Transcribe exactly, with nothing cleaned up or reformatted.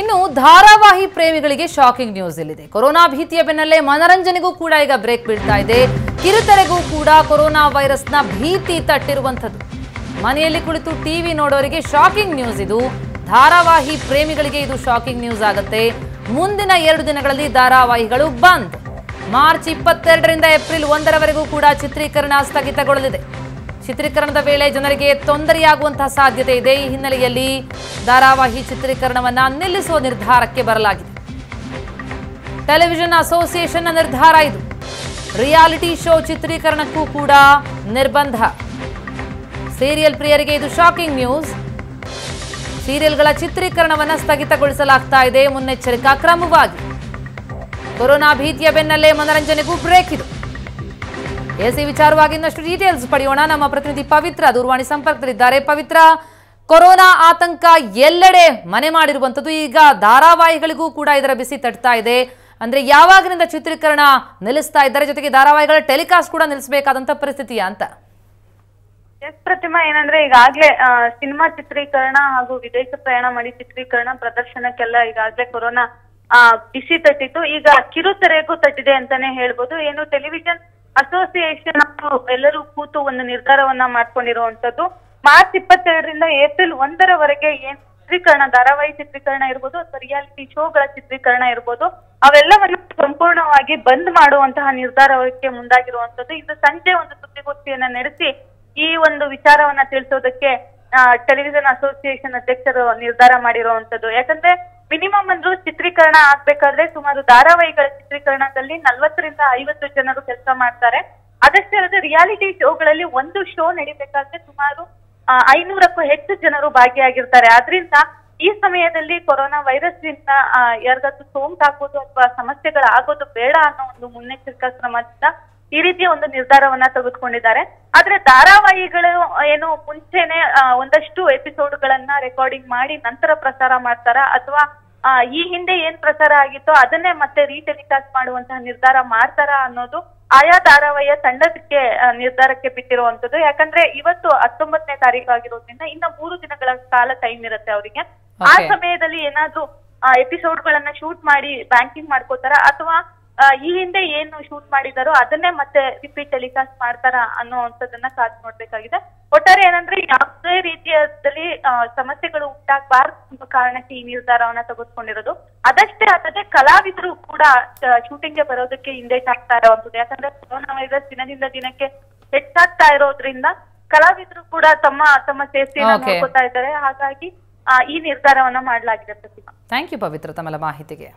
ಇನ್ನು ಧಾರಾವಾಹಿ ಪ್ರೇಮಿಗಳಿಗೆ ಶಾಕಿಂಗ್ ನ್ಯೂಸ್ ಇಲ್ಲಿದೆ. ಕೊರೋನಾ ಭೀತಿಯ ಬೆನ್ನಲ್ಲೇ ಮನರಂಜನೆಗೂ ಕೂಡ ಈಗ ಬ್ರೇಕ್ ಬೀಳ್ತಾ ಇದೆ. ಕಿರುತೆರೆಗೂ ಕೂಡ ಕೊರೋನಾ ವೈರಸ್ನ ಭೀತಿ ತಟ್ಟಿರುವಂಥದ್ದು. ಮನೆಯಲ್ಲಿ ಕುಳಿತು ಟಿವಿ ನೋಡೋರಿಗೆ ಶಾಕಿಂಗ್ ನ್ಯೂಸ್ ಇದು. ಧಾರಾವಾಹಿ ಪ್ರೇಮಿಗಳಿಗೆ ಇದು ಶಾಕಿಂಗ್ ನ್ಯೂಸ್ ಆಗುತ್ತೆ. ಮುಂದಿನ ಎರಡು ದಿನಗಳಲ್ಲಿ ಧಾರಾವಾಹಿಗಳು ಬಂದ್. ಮಾರ್ಚ್ ಇಪ್ಪತ್ತೆರಡರಿಂದ ಏಪ್ರಿಲ್ ಒಂದರವರೆಗೂ ಕೂಡ ಚಿತ್ರೀಕರಣ ಸ್ಥಗಿತಗೊಳ್ಳಲಿದೆ. ಚಿತ್ರೀಕರಣದ ವೇಳೆ ಜನರಿಗೆ ತೊಂದರೆಯಾಗುವಂತಹ ಸಾಧ್ಯತೆ ಇದೆ. ಈ ಹಿನ್ನೆಲೆಯಲ್ಲಿ ಧಾರಾವಾಹಿ ಚಿತ್ರೀಕರಣವನ್ನು ನಿಲ್ಲಿಸುವ ನಿರ್ಧಾರಕ್ಕೆ ಬರಲಾಗಿದೆ. ಟೆಲಿವಿಷನ್ ಅಸೋಸಿಯೇಷನ್ನ ನಿರ್ಧಾರ ಇದು. ರಿಯಾಲಿಟಿ ಶೋ ಚಿತ್ರೀಕರಣಕ್ಕೂ ಕೂಡ ನಿರ್ಬಂಧ. ಸೀರಿಯಲ್ ಪ್ರಿಯರಿಗೆ ಇದು ಶಾಕಿಂಗ್ ನ್ಯೂಸ್. ಸೀರಿಯಲ್ಗಳ ಚಿತ್ರೀಕರಣವನ್ನು ಸ್ಥಗಿತಗೊಳಿಸಲಾಗ್ತಾ ಇದೆ ಮುನ್ನೆಚ್ಚರಿಕಾ ಕ್ರಮವಾಗಿ. ಕೊರೋನಾ ಭೀತಿಯ ಬೆನ್ನಲ್ಲೇ ಮನರಂಜನೆಗೂ ಬ್ರೇಕ್ ಇದು. ಎಸಿ ವಿಚಾರವಾಗಿ ಇನ್ನಷ್ಟು ಡೀಟೇಲ್ಸ್ ಪಡೆಯೋಣ. ನಮ್ಮ ಪ್ರತಿನಿಧಿ ಪವಿತ್ರ ದೂರವಾಣಿ ಸಂಪರ್ಕದಲ್ಲಿದ್ದಾರೆ. ಪವಿತ್ರ, ಕೊರೋನಾ ಆತಂಕ ಎಲ್ಲೆಡೆ ಮನೆ ಮಾಡಿರುವಂಥದ್ದು. ಈಗ ಧಾರಾವಾಹಿಗಳಿಗೂ ಕೂಡ ಇದರ ಬಿಸಿ ತಟ್ತಾ ಇದೆ. ಅಂದ್ರೆ ಯಾವಾಗಿನಿಂದ ಚಿತ್ರೀಕರಣ ನಿಲ್ಲಿಸ್ತಾ ಇದ್ದಾರೆ, ಜೊತೆಗೆ ಧಾರಾವಾಹಿಗಳ ಟೆಲಿಕಾಸ್ಟ್ ಕೂಡ ನಿಲ್ಲಿಸಬೇಕಾದಂತ ಪರಿಸ್ಥಿತಿಯಾ ಅಂತ? ಎಸ್ ಪ್ರತಿಮಾ, ಏನಂದ್ರೆ ಈಗಾಗ್ಲೇ ಸಿನಿಮಾ ಚಿತ್ರೀಕರಣ ಹಾಗೂ ವಿದೇಶ ಪ್ರಯಾಣ ಮಾಡಿ ಚಿತ್ರೀಕರಣ ಪ್ರದರ್ಶನಕ್ಕೆಲ್ಲ ಈಗಾಗ್ಲೇ ಕೊರೋನಾ ಆ ಬಿಸಿ ತಟ್ಟಿತ್ತು. ಈಗ ಕಿರುತೆರೆಗೂ ತಟ್ಟಿದೆ ಅಂತಾನೆ ಹೇಳ್ಬೋದು. ಏನು ಟೆಲಿವಿಷನ್ ಅಸೋಸಿಯೇಷನ್ ಎಲ್ಲರೂ ಕೂತು ಒಂದು ನಿರ್ಧಾರವನ್ನ ಮಾಡ್ಕೊಂಡಿರುವಂತದ್ದು. ಮಾರ್ಚ್ ಇಪ್ಪತ್ತೆರಡರಿಂದ ಏಪ್ರಿಲ್ ಒಂದರವರೆಗೆ ಏನ್ ಚಿತ್ರೀಕರಣ, ಧಾರಾವಾಹಿ ಚಿತ್ರೀಕರಣ ಇರ್ಬೋದು ಅಥವಾ ರಿಯಾಲಿಟಿ ಶೋಗಳ ಚಿತ್ರೀಕರಣ ಇರ್ಬೋದು, ಅವೆಲ್ಲವನ್ನು ಸಂಪೂರ್ಣವಾಗಿ ಬಂದ್ ಮಾಡುವಂತಹ ನಿರ್ಧಾರಕ್ಕೆ ಮುಂದಾಗಿರುವಂತದ್ದು. ಇಂದು ಸಂಜೆ ಒಂದು ಸುದ್ದಿಗೋಷ್ಠಿಯನ್ನ ನಡೆಸಿ ಈ ಒಂದು ವಿಚಾರವನ್ನ ತಿಳಿಸೋದಕ್ಕೆ ಟೆಲಿವಿಷನ್ ಅಸೋಸಿಯೇಷನ್ ಅಧ್ಯಕ್ಷರು ನಿರ್ಧಾರ ಮಾಡಿರುವಂತದ್ದು. ಯಾಕಂದ್ರೆ ಮಿನಿಮಮ್ ಅಂದ್ರೂ ಚಿತ್ರೀಕರಣ ಆಗ್ಬೇಕಾದ್ರೆ ಸುಮಾರು ಧಾರಾವಾಹಿಗಳ ಚಿತ್ರೀಕರಣದಲ್ಲಿ ನಲ್ವತ್ತರಿಂದ ಐವತ್ತು ಜನರು ಕೆಲಸ ಮಾಡ್ತಾರೆ. ಅದಷ್ಟೇ ಅಲ್ಲದೆ ರಿಯಾಲಿಟಿ ಶೋಗಳಲ್ಲಿ ಒಂದು ಶೋ ನಡಿಬೇಕಾದ್ರೆ ಸುಮಾರು ಐನೂರಕ್ಕೂ ಹೆಚ್ಚು ಜನರು ಭಾಗಿಯಾಗಿರ್ತಾರೆ. ಆದ್ರಿಂದ ಈ ಸಮಯದಲ್ಲಿ ಕೊರೋನಾ ವೈರಸ್ ನಿಂದ ಯಾರಿಗಾದ್ರೂ ಸೋಂಕಾಗೋದು ಅಥವಾ ಸಮಸ್ಯೆಗಳಾಗೋದು ಬೇಡ ಅನ್ನೋ ಒಂದು ಮುನ್ನೆಚ್ಚರಿಕಾ ಕ್ರಮದಿಂದ ಈ ರೀತಿಯ ಒಂದು ನಿರ್ಧಾರವನ್ನ ತೆಗೆದುಕೊಂಡಿದ್ದಾರೆ. ಆದ್ರೆ ಧಾರಾವಾಹಿಗಳು ಏನು ಮುಂಚೆನೆ ಒಂದಷ್ಟು ಎಪಿಸೋಡ್ ಗಳನ್ನ ರೆಕಾರ್ಡಿಂಗ್ ಮಾಡಿ ನಂತರ ಪ್ರಸಾರ ಮಾಡ್ತಾರ ಅಥವಾ ಈ ಹಿಂದೆ ಏನ್ ಪ್ರಸಾರ ಆಗಿತ್ತೋ ಅದನ್ನೇ ಮತ್ತೆ ರೀಟೆಲಿಕಾಸ್ಟ್ ಮಾಡುವಂತಹ ನಿರ್ಧಾರ ಮಾಡ್ತಾರ ಅನ್ನೋದು ಆಯಾ ಧಾರಾವಾಹಿಯ ತಂಡಕ್ಕೆ ನಿರ್ಧಾರಕ್ಕೆ ಬಿಟ್ಟಿರುವಂತದ್ದು. ಯಾಕಂದ್ರೆ ಇವತ್ತು ಹತ್ತೊಂಬತ್ತನೇ ತಾರೀಕು ಆಗಿರೋದ್ರಿಂದ ಇನ್ನ ಮೂರು ದಿನಗಳ ಕಾಲ ಟೈಮ್ ಇರುತ್ತೆ ಅವರಿಗೆ. ಆ ಸಮಯದಲ್ಲಿ ಏನಾದ್ರೂ ಎಪಿಸೋಡ್ ಗಳನ್ನ ಶೂಟ್ ಮಾಡಿ ಬ್ಯಾಂಕಿಂಗ್ ಮಾಡ್ಕೋತಾರ ಅಥವಾ ಈ ಹಿಂದೆ ಏನು ಶೂಟ್ ಮಾಡಿದಾರೋ ಅದನ್ನೇ ಮತ್ತೆ ರಿಪೀಟ್ ಟೆಲಿಕಾಸ್ಟ್ ಮಾಡ್ತಾರ ಅನ್ನೋದನ್ನ ಕಾದು ನೋಡ್ಬೇಕಾಗಿದೆ. ಒಟ್ಟಾರೆ ಏನಂದ್ರೆ ಯಾವುದೇ ರೀತಿಯಲ್ಲಿ ಸಮಸ್ಯೆಗಳು ಉಂಟಾಗಬಾರ್ದು ಎಂಬ ಕಾರಣಕ್ಕೆ ಈ ನಿರ್ಧಾರವನ್ನ ತೆಗೆದುಕೊಂಡಿರೋದು. ಅದಷ್ಟೇ ಅಲ್ಲದೆ ಕಲಾವಿದರು ಕೂಡ ಶೂಟಿಂಗ್ ಗೆ ಬರೋದಕ್ಕೆ ಹಿಂದೇಟ್ ಆಗ್ತಾ ಇರೋವಂಥದ್ದು. ಯಾಕಂದ್ರೆ ಕೊರೋನಾ ವೈರಸ್ ದಿನದಿಂದ ದಿನಕ್ಕೆ ಹೆಚ್ಚಾಗ್ತಾ ಇರೋದ್ರಿಂದ ಕಲಾವಿದರು ಕೂಡ ತಮ್ಮ ತಮ್ಮ ಸೇಫ್ಟಿನ ನೋಡ್ಕೊತಾ ಇದ್ದಾರೆ. ಹಾಗಾಗಿ ಈ ನಿರ್ಧಾರವನ್ನ ಮಾಡಲಾಗಿದೆ ಪ್ರತಿಮಾ. ಥ್ಯಾಂಕ್ ಯು ಪವಿತ್ರ, ತಮ್ಮ ಮಾಹಿತಿಗೆ.